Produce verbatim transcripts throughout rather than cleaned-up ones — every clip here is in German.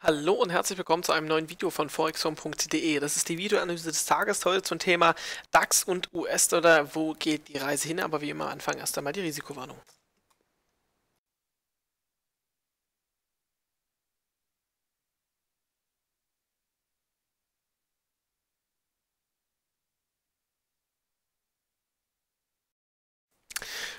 Hallo und herzlich willkommen zu einem neuen Video von forexhome punkt de. Das ist die Videoanalyse des Tages heute zum Thema DAX und U S-Dollar. Wo geht die Reise hin? Aber wie immer, anfangen erst einmal die Risikowarnung.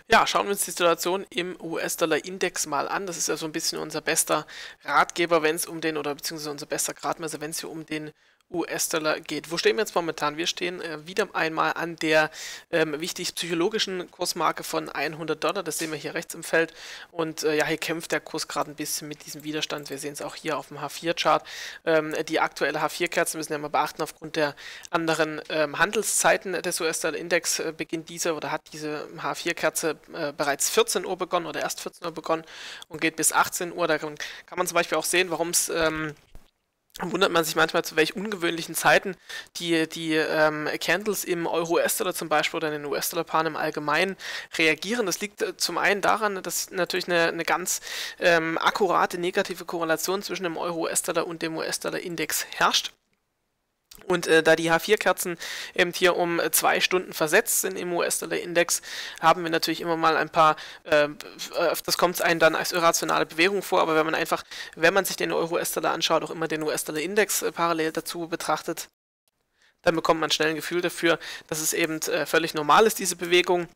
Ja, schauen wir uns die Situation im U S-Dollar-Index mal an. Das ist ja so ein bisschen unser bester Ratgeber, wenn es um den, oder beziehungsweise unser bester Gradmesser, wenn es hier um den U S-Dollar geht. Wo stehen wir jetzt momentan? Wir stehen äh, wieder einmal an der ähm, wichtig psychologischen Kursmarke von hundert Dollar. Das sehen wir hier rechts im Feld. Und äh, ja, hier kämpft der Kurs gerade ein bisschen mit diesem Widerstand. Wir sehen es auch hier auf dem H vier Chart. Ähm, die aktuelle H vier Kerze müssen wir mal beachten. Aufgrund der anderen ähm, Handelszeiten des U S-Dollar-Index äh, beginnt diese oder hat diese H vier Kerze äh, bereits vierzehn Uhr begonnen oder erst vierzehn Uhr begonnen und geht bis achtzehn Uhr. Da kann man zum Beispiel auch sehen, warum es... Ähm, wundert man sich manchmal, zu welch ungewöhnlichen Zeiten die, die ähm, Candles im Euro-U S-Dollar zum Beispiel oder in den U S-Dollar-Paaren im Allgemeinen reagieren. Das liegt äh, zum einen daran, dass natürlich eine, eine ganz ähm, akkurate negative Korrelation zwischen dem Euro-U S-Dollar und dem U S-Dollar-Index herrscht. Und äh, da die H vier Kerzen eben hier um äh, zwei Stunden versetzt sind im U S-Dollar-Index, haben wir natürlich immer mal ein paar, äh, öfters kommt es einem dann als irrationale Bewegung vor, aber wenn man einfach, wenn man sich den Euro-U S-Dollar anschaut, auch immer den U S-Dollar-Index äh, parallel dazu betrachtet, dann bekommt man schnell ein Gefühl dafür, dass es eben äh, völlig normal ist, diese Bewegung.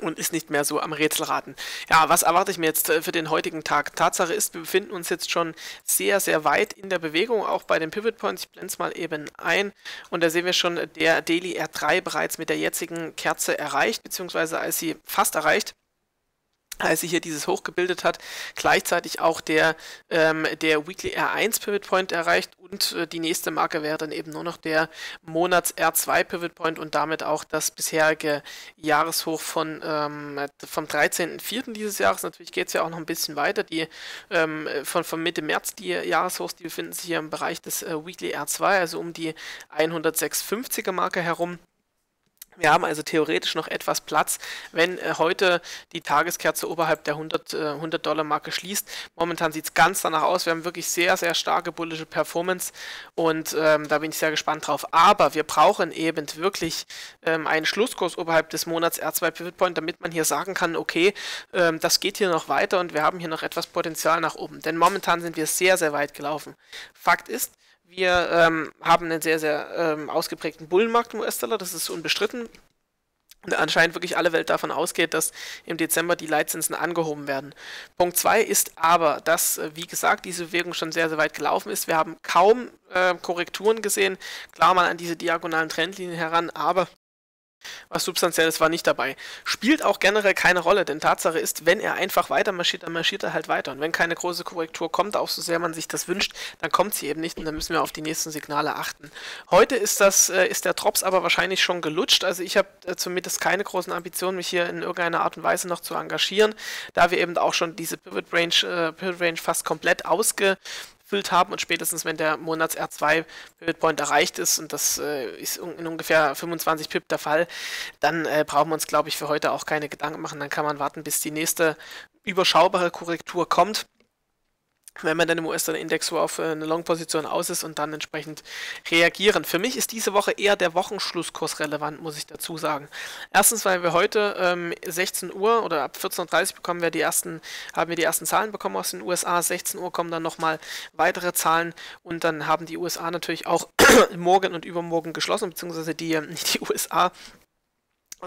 Und ist nicht mehr so am Rätselraten. Ja, was erwarte ich mir jetzt für den heutigen Tag? Tatsache ist, wir befinden uns jetzt schon sehr, sehr weit in der Bewegung, auch bei den Pivot Points. Ich blende es mal eben ein. Und da sehen wir schon, der Daily R drei bereits mit der jetzigen Kerze erreicht, beziehungsweise als sie fast erreicht, als sie hier dieses Hoch gebildet hat, gleichzeitig auch der, ähm, der Weekly R eins Pivot Point erreicht und äh, die nächste Marke wäre dann eben nur noch der Monats R zwei Pivot Point und damit auch das bisherige Jahreshoch von, ähm, vom dreizehnten vierten dieses Jahres. Natürlich geht es ja auch noch ein bisschen weiter. Die ähm, von, von Mitte März die Jahreshochs, die befinden sich hier im Bereich des äh, Weekly R zwei, also um die hundertsechsundfünfziger Marke herum. Wir haben also theoretisch noch etwas Platz, wenn äh, heute die Tageskerze oberhalb der hundert Dollar Marke schließt. Momentan sieht es ganz danach aus. Wir haben wirklich sehr, sehr starke bullische Performance und ähm, da bin ich sehr gespannt drauf. Aber wir brauchen eben wirklich ähm, einen Schlusskurs oberhalb des Monats R zwei Pivot Point, damit man hier sagen kann, okay, ähm, das geht hier noch weiter und wir haben hier noch etwas Potenzial nach oben. Denn momentan sind wir sehr, sehr weit gelaufen. Fakt ist, wir ähm, haben einen sehr, sehr ähm, ausgeprägten Bullenmarkt im U S-Dollar, das ist unbestritten. Und anscheinend wirklich alle Welt davon ausgeht, dass im Dezember die Leitzinsen angehoben werden. Punkt zwei ist aber, dass, wie gesagt, diese Bewegung schon sehr, sehr weit gelaufen ist. Wir haben kaum äh, Korrekturen gesehen, klar mal an diese diagonalen Trendlinien heran, aber... was Substanzielles war nicht dabei. Spielt auch generell keine Rolle, denn Tatsache ist, wenn er einfach weiter marschiert, dann marschiert er halt weiter. Und wenn keine große Korrektur kommt, auch so sehr man sich das wünscht, dann kommt sie eben nicht und dann müssen wir auf die nächsten Signale achten. Heute ist, das, äh, ist der Drops aber wahrscheinlich schon gelutscht. Also ich habe äh, zumindest keine großen Ambitionen, mich hier in irgendeiner Art und Weise noch zu engagieren, da wir eben auch schon diese Pivot Range, äh, Pivot Range fast komplett ausge... haben und spätestens, wenn der Monats R zwei Pivot Point erreicht ist und das äh, ist in ungefähr fünfundzwanzig Pip der Fall, dann äh, brauchen wir uns, glaube ich, für heute auch keine Gedanken machen. Dann kann man warten, bis die nächste überschaubare Korrektur kommt, wenn man dann im U S-Dollar-Index so auf eine Long-Position aus ist und dann entsprechend reagieren. Für mich ist diese Woche eher der Wochenschlusskurs relevant, muss ich dazu sagen. Erstens, weil wir heute ähm, sechzehn Uhr oder ab vierzehn Uhr dreißig bekommen wir die ersten, haben wir die ersten Zahlen bekommen aus den U S A. sechzehn Uhr kommen dann nochmal weitere Zahlen und dann haben die U S A natürlich auch morgen und übermorgen geschlossen, beziehungsweise die, nicht die U S A,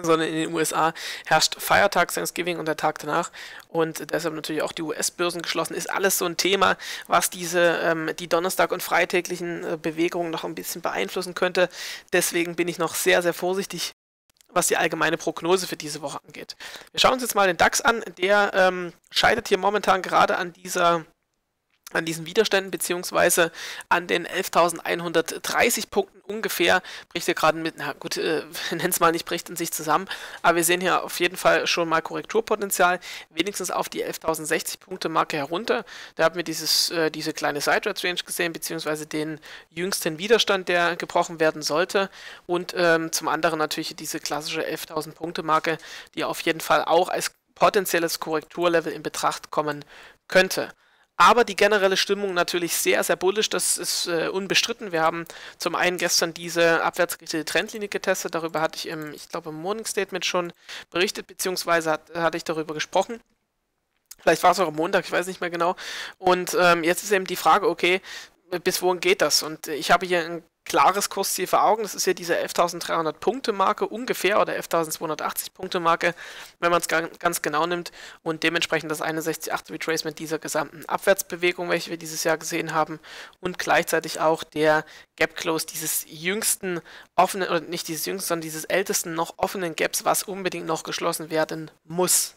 sondern in den U S A herrscht Feiertag, Thanksgiving und der Tag danach und deshalb natürlich auch die U S-Börsen geschlossen. Ist alles so ein Thema, was diese ähm, die Donnerstag- und freitäglichen äh, Bewegungen noch ein bisschen beeinflussen könnte. Deswegen bin ich noch sehr, sehr vorsichtig, was die allgemeine Prognose für diese Woche angeht. Wir schauen uns jetzt mal den DAX an. Der ähm, scheitert hier momentan gerade an dieser... an diesen Widerständen beziehungsweise an den elftausendeinhundertdreißig Punkten ungefähr, bricht hier gerade mit, na gut, äh, nenn's mal nicht, bricht in sich zusammen, aber wir sehen hier auf jeden Fall schon mal Korrekturpotenzial, wenigstens auf die elftausendsechzig Punkte Marke herunter. Da haben wir dieses, äh, diese kleine Sideways-Range gesehen, beziehungsweise den jüngsten Widerstand, der gebrochen werden sollte und ähm, zum anderen natürlich diese klassische elftausend Punkte Marke, die auf jeden Fall auch als potenzielles Korrekturlevel in Betracht kommen könnte. Aber die generelle Stimmung natürlich sehr, sehr bullisch, das ist äh, unbestritten. Wir haben zum einen gestern diese abwärtsgerichtete Trendlinie getestet, darüber hatte ich, im, ich glaube, im Morning Statement schon berichtet, beziehungsweise hat, hatte ich darüber gesprochen. Vielleicht war es auch am Montag, ich weiß nicht mehr genau. Und ähm, jetzt ist eben die Frage, okay, bis wohin geht das? Und ich habe hier ein klares Kursziel vor Augen, das ist hier diese elftausenddreihundert-Punkte-Marke ungefähr oder elftausendzweihundertachtzig-Punkte-Marke, wenn man es ganz genau nimmt, und dementsprechend das einundsechzig Komma acht Retracement dieser gesamten Abwärtsbewegung, welche wir dieses Jahr gesehen haben, und gleichzeitig auch der Gap-Close dieses jüngsten offenen, oder nicht dieses jüngsten, sondern dieses ältesten noch offenen Gaps, was unbedingt noch geschlossen werden muss.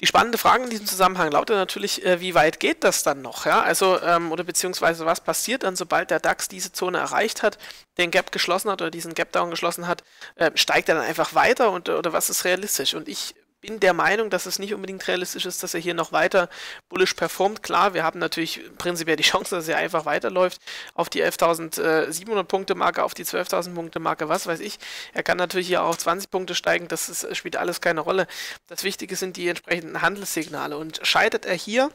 Die spannende Frage in diesem Zusammenhang lautet natürlich, äh, wie weit geht das dann noch? Ja? Also, ähm, oder beziehungsweise was passiert dann, sobald der DAX diese Zone erreicht hat, den Gap geschlossen hat oder diesen Gap-Down geschlossen hat, äh, steigt er dann einfach weiter, und, oder was ist realistisch? Und ich bin der Meinung, dass es nicht unbedingt realistisch ist, dass er hier noch weiter bullisch performt. Klar, wir haben natürlich prinzipiell die Chance, dass er einfach weiterläuft auf die elftausendsiebenhundert-Punkte-Marke, auf die zwölftausend-Punkte-Marke, was weiß ich. Er kann natürlich hier auch auf zwanzig Punkte steigen, das ist, spielt alles keine Rolle. Das Wichtige sind die entsprechenden Handelssignale, und scheitert er hier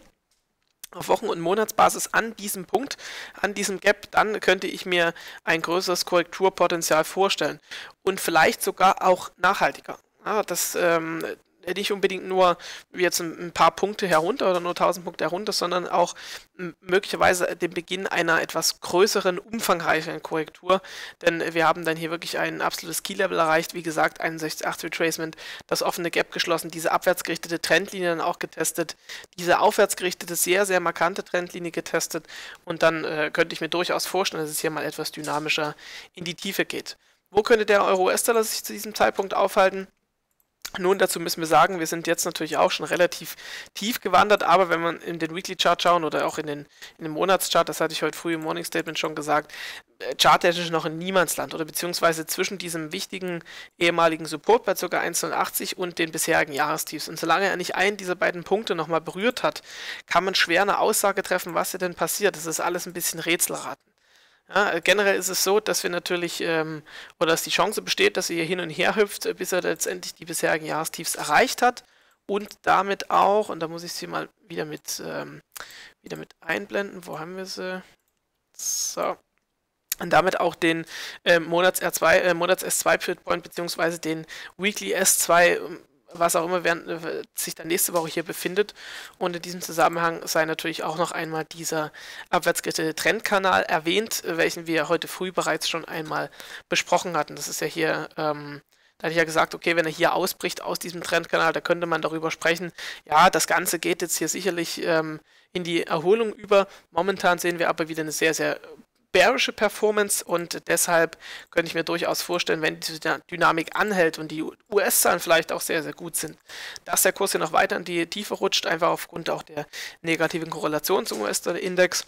auf Wochen- und Monatsbasis an diesem Punkt, an diesem Gap, dann könnte ich mir ein größeres Korrekturpotenzial vorstellen und vielleicht sogar auch nachhaltiger. Ja, das ähm, nicht unbedingt nur jetzt ein paar Punkte herunter oder nur tausend Punkte herunter, sondern auch möglicherweise den Beginn einer etwas größeren, umfangreicheren Korrektur, denn wir haben dann hier wirklich ein absolutes Key-Level erreicht, wie gesagt, einundsechzig Komma acht Retracement, das offene Gap geschlossen, diese abwärtsgerichtete Trendlinie dann auch getestet, diese aufwärtsgerichtete, sehr, sehr markante Trendlinie getestet, und dann äh, könnte ich mir durchaus vorstellen, dass es hier mal etwas dynamischer in die Tiefe geht. Wo könnte der Euro-U S-Dollar sich zu diesem Zeitpunkt aufhalten? Nun, dazu müssen wir sagen, wir sind jetzt natürlich auch schon relativ tief gewandert, aber wenn man in den Weekly-Chart schauen oder auch in den, in den Monatschart, das hatte ich heute früh im Morning Statement schon gesagt, charttechnisch noch in Niemandsland, oder beziehungsweise zwischen diesem wichtigen ehemaligen Support bei ca. eins Komma neunundachtzig und den bisherigen Jahrestiefs. Und solange er nicht einen dieser beiden Punkte nochmal berührt hat, kann man schwer eine Aussage treffen, was hier denn passiert. Das ist alles ein bisschen Rätselraten. Ja, generell ist es so, dass wir natürlich, ähm, oder dass die Chance besteht, dass er hier hin und her hüpft, bis er letztendlich die bisherigen Jahrestiefs erreicht hat und damit auch, und da muss ich sie mal wieder mit, ähm, wieder mit einblenden, wo haben wir sie? So. Und damit auch den äh, Monats-R zwei, äh, Monats-S zwei-Pivot-Point beziehungsweise den Weekly-S zwei, was auch immer während, äh, sich dann nächste Woche hier befindet. Und in diesem Zusammenhang sei natürlich auch noch einmal dieser abwärtsgerichtete Trendkanal erwähnt, äh, welchen wir heute früh bereits schon einmal besprochen hatten. Das ist ja hier, ähm, da hatte ich ja gesagt, okay, wenn er hier ausbricht aus diesem Trendkanal, da könnte man darüber sprechen, ja, das Ganze geht jetzt hier sicherlich ähm, in die Erholung über. Momentan sehen wir aber wieder eine sehr, sehr bearische Performance, und deshalb könnte ich mir durchaus vorstellen, wenn diese Dynamik anhält und die U S-Zahlen vielleicht auch sehr, sehr gut sind, dass der Kurs hier noch weiter in die Tiefe rutscht, einfach aufgrund auch der negativen Korrelation zum U S-Dollar-Index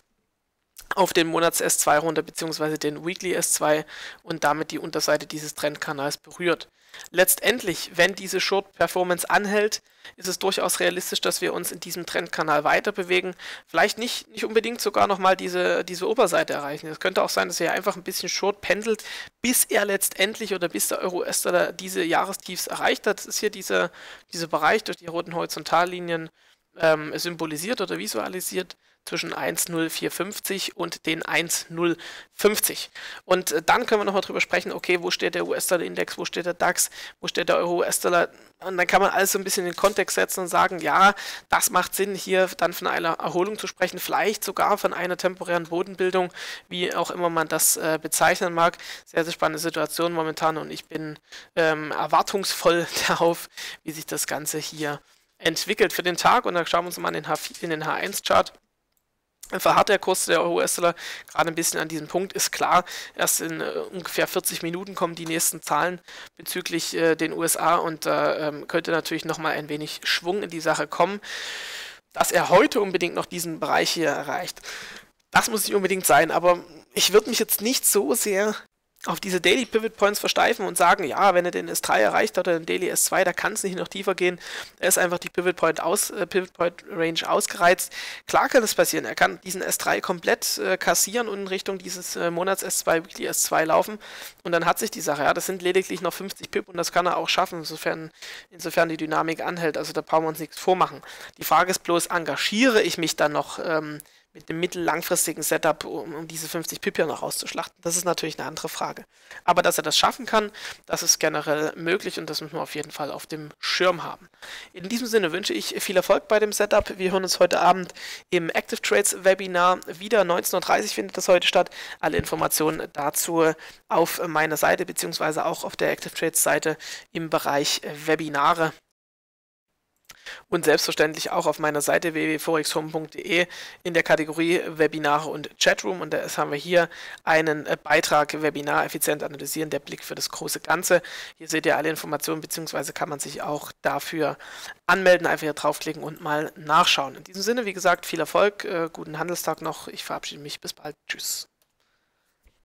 auf den Monats-S zwei runter, beziehungsweise den Weekly-S zwei, und damit die Unterseite dieses Trendkanals berührt. Letztendlich, wenn diese Short-Performance anhält, ist es durchaus realistisch, dass wir uns in diesem Trendkanal weiter bewegen. Vielleicht nicht, nicht unbedingt sogar nochmal diese, diese Oberseite erreichen. Es könnte auch sein, dass er einfach ein bisschen short pendelt, bis er letztendlich oder bis der Euro-U S-Dollar diese Jahrestiefs erreicht hat. Das ist hier dieser, dieser Bereich durch die roten Horizontallinien ähm, symbolisiert oder visualisiert, zwischen eins Komma null vier fünfzig und den eins Komma null fünfzig. Und äh, dann können wir nochmal drüber sprechen, okay, wo steht der U S-Dollar-Index, wo steht der DAX, wo steht der Euro-U S-Dollar? Und dann kann man alles so ein bisschen in den Kontext setzen und sagen, ja, das macht Sinn, hier dann von einer Erholung zu sprechen, vielleicht sogar von einer temporären Bodenbildung, wie auch immer man das äh, bezeichnen mag. Sehr, sehr spannende Situation momentan, und ich bin ähm, erwartungsvoll darauf, wie sich das Ganze hier entwickelt für den Tag. Und dann schauen wir uns mal in den, H vier, in den H eins-Chart. Verharrt der Kurs der Euro-U S-Dollar gerade ein bisschen an diesem Punkt, ist klar. Erst in äh, ungefähr vierzig Minuten kommen die nächsten Zahlen bezüglich äh, den U S A, und da äh, könnte natürlich nochmal ein wenig Schwung in die Sache kommen. Dass er heute unbedingt noch diesen Bereich hier erreicht, das muss nicht unbedingt sein, aber ich würde mich jetzt nicht so sehr auf diese Daily Pivot Points versteifen und sagen, ja, wenn er den S drei erreicht hat oder den Daily S zwei, da kann es nicht noch tiefer gehen. Er ist einfach die Pivot Point, aus, äh, Pivot Point Range ausgereizt. Klar kann es passieren. Er kann diesen S drei komplett äh, kassieren und in Richtung dieses äh, Monats S zwei, Weekly S zwei laufen und dann hat sich die Sache. Ja, das sind lediglich noch fünfzig Pip und das kann er auch schaffen, insofern, insofern die Dynamik anhält. Also da brauchen wir uns nichts vormachen. Die Frage ist bloß, engagiere ich mich dann noch ähm, mit dem mittellangfristigen Setup, um, um diese fünfzig Pip ja noch auszuschlachten. Das ist natürlich eine andere Frage. Aber dass er das schaffen kann, das ist generell möglich und das müssen wir auf jeden Fall auf dem Schirm haben. In diesem Sinne wünsche ich viel Erfolg bei dem Setup. Wir hören uns heute Abend im Active Trades Webinar wieder. neunzehn Uhr dreißig findet das heute statt. Alle Informationen dazu auf meiner Seite beziehungsweise auch auf der Active Trades Seite im Bereich Webinare. Und selbstverständlich auch auf meiner Seite w w w punkt forexhome punkt de in der Kategorie Webinare und Chatroom. Und da haben wir hier einen Beitrag Webinar effizient analysieren, der Blick für das große Ganze. Hier seht ihr alle Informationen, beziehungsweise kann man sich auch dafür anmelden. Einfach hier draufklicken und mal nachschauen. In diesem Sinne, wie gesagt, viel Erfolg, guten Handelstag noch. Ich verabschiede mich. Bis bald. Tschüss.